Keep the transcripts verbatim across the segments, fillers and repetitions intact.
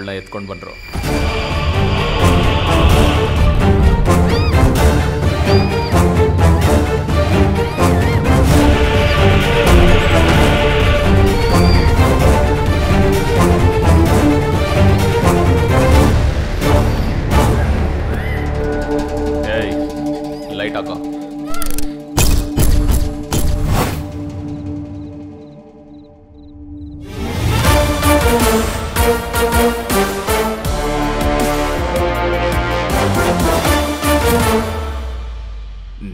ಅವಳನ್ನ ಎತ್ಕೊಂಡು ಬಂದರು.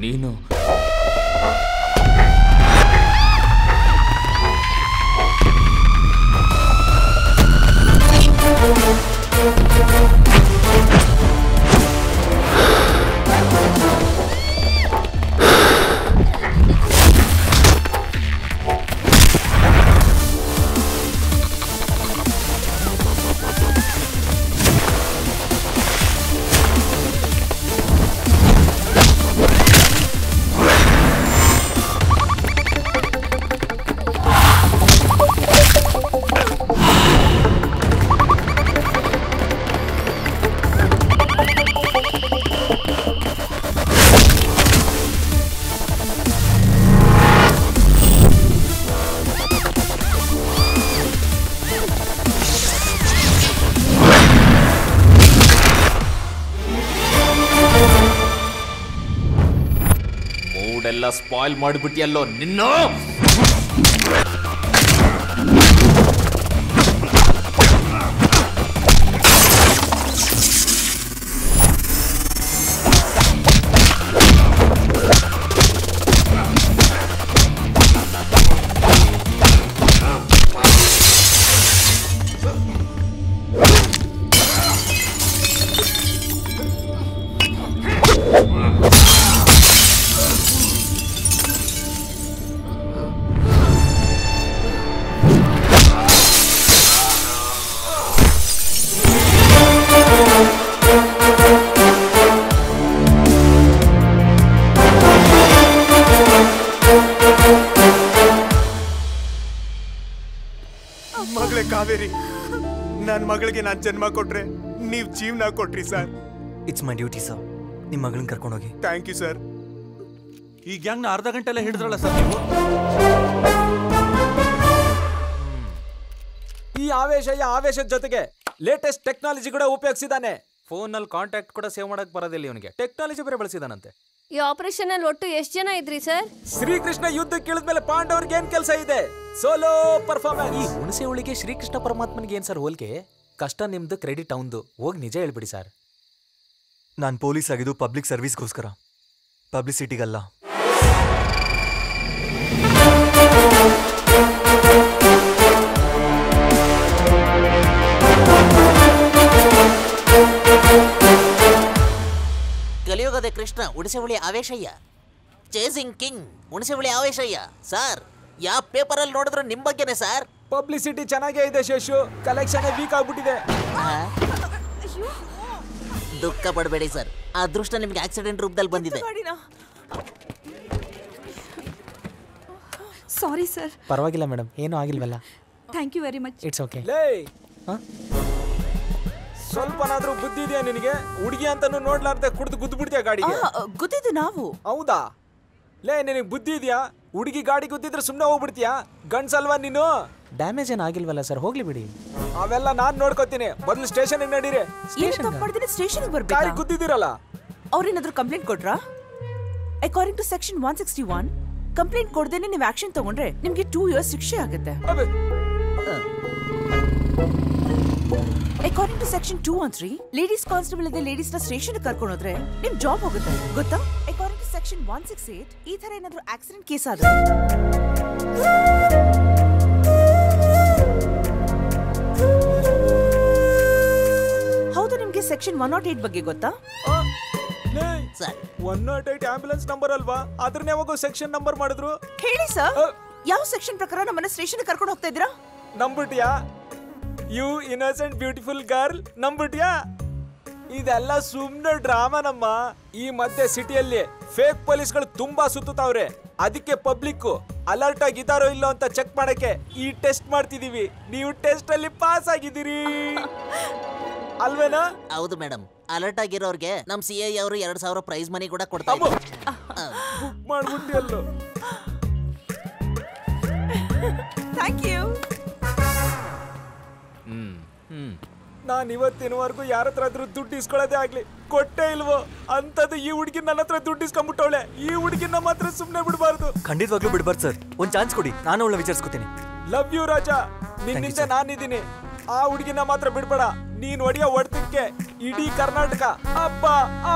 ನೀನು ಎಲ್ಲ ಸ್ಪಾಯ್ಲ್ ಮಾಡಿಬಿಟ್ಟಿಯಲ್ಲೋ ನಿನ್ನೋ. ಮಗಳೇ ಕಾವೇರಿ, ನನ್ನ ಮಗಳಿಗೆ ನಾನು ಜನ್ಮ ಕೊಟ್ರೆ ನೀವು ಜೀವನ ಕೊಟ್ರಿ sir. It's my duty sir, ನಿಮ್ಮ ಮಗಳನ್ನ ಕರ್ಕೊಂಡು ಹೋಗಿ. Thank you sir. ಈಗ ಹೆಂಗ್ ಅರ್ಧ ಗಂಟೆಲ್ಲ ಹಿಡಿದ್ರಲ್ಲ ಸರ್ ನೀವು? ಈ ಆವೇಶ ಈ ಆವೇಶದ ಜೊತೆಗೆ ಲೇಟೆಸ್ಟ್ ಟೆಕ್ನಾಲಜಿ ಕೂಡ ಉಪಯೋಗಿಸಿದಾನೆ. ಫೋನ್ ನಲ್ಲಿ ಕಾಂಟ್ಯಾಕ್ಟ್ ಕೂಡ ಸೇವ್ ಮಾಡಕ್ ಬರೋದಿಲ್ಲ ಇವನಿಗೆ, ಟೆಕ್ನಾಲಜಿ ಬೇರೆ ಬಳಸಿದಾನಂತೆ. ಈ ಆಪರೇಷನ್ ಅಲ್ಲಿ ಒಟ್ಟು ಎಷ್ಟು ಜನ ಇದ್ರಿ ಸರ್? ಶ್ರೀಕೃಷ್ಣ ಯುದ್ಧಕ್ಕೆ ಇಳಿದ್ಮೇಲೆ ಪಾಂಡವರಿಗೆ ಏನ್ ಕೆಲಸ ಇದೆ? Solo performance. ಈ ಹುಣಸೆ ಹುಳಿಗೆ ಶ್ರೀಕೃಷ್ಣ ಪರಮಾತ್ಮನಿಗೆ ಏನ್ ಸರ್ ಹೋಲಿಕೆ? ಕಷ್ಟ ನಿಮ್ದು, ಕ್ರೆಡಿಟ್ ಅವಂದು. ಹೋಗಿ ನಿಜ ಹೇಳ್ಬಿಡಿ ಸರ್. ನಾನು ಪೊಲೀಸ್ ಆಗಿದ್ದು ಪಬ್ಲಿಕ್ ಸರ್ವಿಸ್ಗೋಸ್ಕರ, ಪಬ್ಲಿಸಿಟಿಗಲ್ಲ. ಕಲಿಯುಗದ Krishna Hunasehuli Aveshayya, chasing king Hunasehuli Aveshayya. Sir, ಯಾವ ಪೇಪರ್ ಅಲ್ಲಿ ನೋಡಿದ್ರು ನಿಮ್ ಬಗ್ಗೆನೆ ಸರ್. ಪಬ್ಲಿಸಿಟಿ ಚೆನ್ನಾಗೇ ಇದೆ ಶೇಷು, ಕಲೆಕ್ಷನ್ ವೀಕ್ ಆಗ್ಬಿಟ್ಟಿದೆ. ದುಃಖ ಪಡಬೇಡಿ ಸರ್, ಅದೃಷ್ಟ ನಿಮ್ಗೆ ಆಕ್ಸಿಡೆಂಟ್ ರೂಪದಲ್ಲಿ ಬಂದಿದೆ. Sorry sir. ಪರವಾಗಿಲ್ಲ ಮೇಡಮ್, ಏನೂ ಆಗಿಲ್ವಲ್ಲ. Thank you very much. It's okay. ಸ್ವಲ್ಪನಾದ್ರೂ ಬುದ್ಧಿ ಇದೆಯಾ ನಿನಗೆ? ಹುಡುಗಿ ಅಂತಾನು ನೋಡ್ಲಾರ್ದೆ ಕುಡ್ದು ಗುದ್ದು ಬಿಡ್ತೀಯ ಗಾಡಿಗೆ. ಗುದ್ದಿದ್ದು ನಾವು. ಹೌದಾ ಲೇ, ನಿನಗೆ ಬುದ್ಧಿ ಇದೆಯಾ? ಹುಡುಗಿ ಗಾಡಿ ಗುದ್ದಿದ್ರೆ ಸುಮ್ಮನೆ ಹೋಗ್ಬಿಡ್ತೀಯಾ? ಗಂಡ್ಸಲ್ವಾ ನೀನು? ಡ್ಯಾಮೇಜ್ ಏನು ಆಗಿಲ್ವಲ್ಲ ಸರ್, ಹೋಗ್ಲಿ ಬಿಡಿ. ಅವೆಲ್ಲ ನಾನು ನೋಡ್ಕೋತೀನಿ, ಬದಲು ಸ್ಟೇಷನ್ ನಡೀರಿ. ಸ್ಟೇಷನ್ಗೆ ಬರ್ಬೇಕು. ಗಾಡಿ ಗುದ್ದಿದ್ದೀರಲ್ಲ, ಅವ್ರೇನಾದ್ರೂ ಕಂಪ್ಲೇಂಟ್ ಕೊಟ್ರಾ? According to section one sixty one complaint ಕೊಡ್ದೇನೆ ನೀವು ಆಕ್ಷನ್ ತಗೊಂಡ್ರೆ ನಿಮ್ಗೆ ಟೂ ಇಯರ್ಸ್ ಶಿಕ್ಷೆ ಆಗುತ್ತೆ. According to section two one three, ladies constable ide ladies na station ಗೆ ಕರ್ಕೊಂಡು ಹೋದ್ರೆ ನಿಮ್ ಜಾಬ್ ಹೋಗುತ್ತೆ ಗೊತ್ತಾ? According to section one six eight, ಈ ತರ ಏನಾದರೂ ಆಕ್ಸಿಡೆಂಟ್ ಕೇಸ್ ಆದ್ರೆ ಹೌದು. ನಿಮಗೆ ಸೆಕ್ಷನ್ one oh eight ಬಗ್ಗೆ ಗೊತ್ತಾ? Sir, one oh eight ambulance number ಅಲ್ವಾ? ಅದನ್ನ ಯಾವಾಗ ಸೆಕ್ಷನ್ ನಂಬರ್ ಮಾಡಿದ್ರು ಹೇಳಿ ಸರ್? ಯಾವ ಸೆಕ್ಷನ್ ಪ್ರಕಾರ ನಮ್ಮನ್ನ ಸ್ಟೇಷನ್ ಗೆ ಕರ್ಕೊಂಡು ಹೋಗ್ತಾ ಇದ್ದೀರಾ? ನಂಬಿಟ್ಯಾ ಯು ಇನ್ನೋಸೆಂಟ್ ಬ್ಯೂಟಿಫುಲ್ ಗರ್ಲ್, ನಂಬಿಟ್ಯಾ? ಇದೆಲ್ಲ ಸುಮ್ಮನೆ ಡ್ರಾಮಾ. ನಮ್ಮ ಈ ಮಧ್ಯ ಸಿಟಿಯಲ್ಲಿ ಫೇಕ್ ಪೊಲೀಸ್ಗಳು ತುಂಬಾ ಸುತ್ತುತ್ತವ್ರೆ, ಅದಕ್ಕೆ ಪಬ್ಲಿಕ್ ಅಲರ್ಟ್ ಆಗಿದಾರೋ ಇಲ್ಲೋ ಅಂತ ಚೆಕ್ ಮಾಡಕ್ಕೆ ಈ ಟೆಸ್ಟ್ ಮಾಡ್ತಿದೀವಿ. ನೀವು ಟೆಸ್ಟ್ ಅಲ್ಲಿ ಪಾಸ್ ಆಗಿದ್ದೀರಿ ಅಲ್ವೇನಾ? ಹೌದು ಮೇಡಮ್. ಅಲರ್ಟ್ ಆಗಿರೋರ್ಗೆ ನಮ್ ಸಿಐ ಅವರು ಎರಡು ಸಾವಿರ ಪ್ರೈಸ್ ಮನಿ ಕೂಡ ಕೊಡ್ತಾರೆ. ಬುಕ್ ಮಾಡ್ಬಿಟ್ಟಿ ಅಲ್ಲೋ. Thank you. ನಾನು ಇವತ್ತಿನವರೆಗೂ ಯಾರ ಹತ್ರ ಆದ್ರೂ ದುಡ್ಡು ಇಸ್ಕೊಳ್ಳೋದೇ ಆಗಲಿ ಕೊಟ್ಟೆ ಇಲ್ವೋ ಅಂಥದ್ದು ಈ ಹುಡುಗಿ ನನ್ನ ಹತ್ರ ದುಡ್ಡು ಇಸ್ಕೊಂಡ್ಬಿಟ್ಟವಳೆ. ಈ ಹುಡುಗಿ ನಮ್ಮ ಹತ್ರ ಸುಮ್ಮನೆ ಬಿಡಬಾರ್ದು. ಖಂಡಿತವಾಗ್ಲೂ ಬಿಡಬಾರ್ದು ಸರ್. ಒಂದು ಚಾನ್ಸ್ ಕೊಡಿ, ನಾನು ಅವಳನ್ನ ವಿಚಾರಿಸ್ಕೊತೀನಿ. ಲವ್ ಯು ರಾಜ, ನಿನ್ನಿಂದ ನಾನಿದ್ದೀನಿ. ಆ ಹುಡುಗಿನ ಮಾತ್ರ ಬಿಡಬೇಡ. ನೀನು ಹೊಡೆಯೋ ಹೊಡೆತಕ್ಕೆ ಇಡೀ ಕರ್ನಾಟಕ ಅಬ್ಬ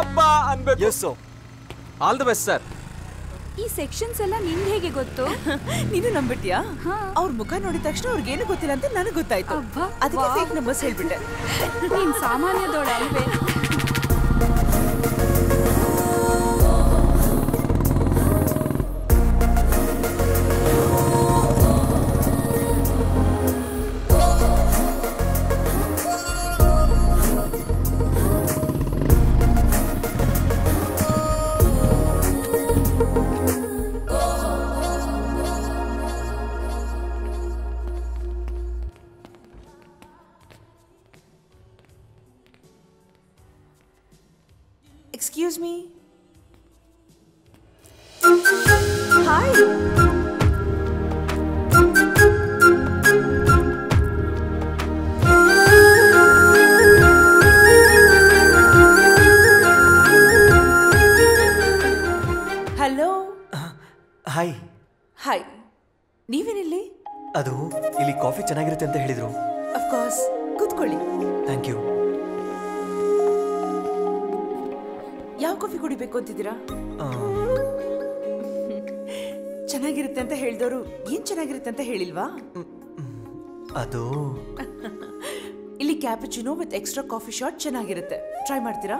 ಅಬ್ಬ ಅನ್ಬೇಕು. Yes sir, all the best sir. ಈ ಸೆಕ್ಷನ್ಸ್ ಎಲ್ಲ ನಿನ್ಗೆ ಹೇಗೆ ಗೊತ್ತು? ನೀನು ನಂಬಿಟ್ಯಾ? ಅವ್ರ ಮುಖ ನೋಡಿದ ತಕ್ಷಣ ಅವ್ರಿಗೇನು ಗೊತ್ತಿಲ್ಲ ಅಂತ ನನಗೆ ಗೊತ್ತಾಯ್ತು. ಅದಕ್ಕೆ ಫೇಕ್ ನಂಬರ್ಸ್ ಹೇಳ್ಬಿಟ್ಟೆ. ನೀನು ಸಾಮಾನ್ಯದೋಳು ಅಲ್ವೇ? Excuse me. Hi. Hello. Hi. Hi. ನೀವೇನಿಲ್ಲಿ? ಅದು ಇಲ್ಲಿ ಕಾಫಿ ಚೆನ್ನಾಗಿರುತ್ತೆ ಅಂತ ಹೇಳಿದ್ರು. Of course. ಕೂತ್ಕೊಳ್ಳಿ. Thank you. ಯಾವ ಕಾಫಿ ಕುಡಿಬೇಕು ಅಂತಿದ್ದೀರಾ? ಚೆನ್ನಾಗಿರುತ್ತೆ ಅಂತ ಹೇಳಿದವರು ಏನ್ ಚೆನ್ನಾಗಿರುತ್ತೆ ಅಂತ ಹೇಳಿಲ್ವಾ? ಅದು ಇಲ್ಲಿ cappuccino with extra coffee shot ಚೆನ್ನಾಗಿರುತ್ತೆ. ಟ್ರೈ ಮಾಡ್ತೀರಾ?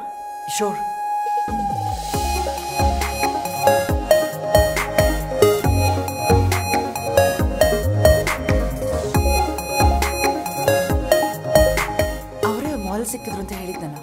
ಶೋರ್. ಅವರೇ ಮಾಲ್ ಸಿಕ್ಕಿದ್ರು ಅಂತ ಹೇಳಿದ್ನಲ್ಲ.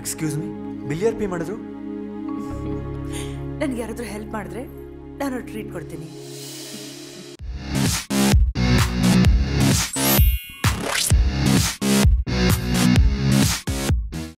ಎಕ್ಸ್ಕ್ಯೂಸ್ ಮೀ, ಬಿಲಿಯರ್ ಪೇ ಮಾಡಿದ್ರು? ನನಗೆ ಯಾರಾದರೂ ಹೆಲ್ಪ್ ಮಾಡಿದ್ರೆ ನಾನು ಟ್ರೀಟ್ ಕೊಡ್ತೀನಿ.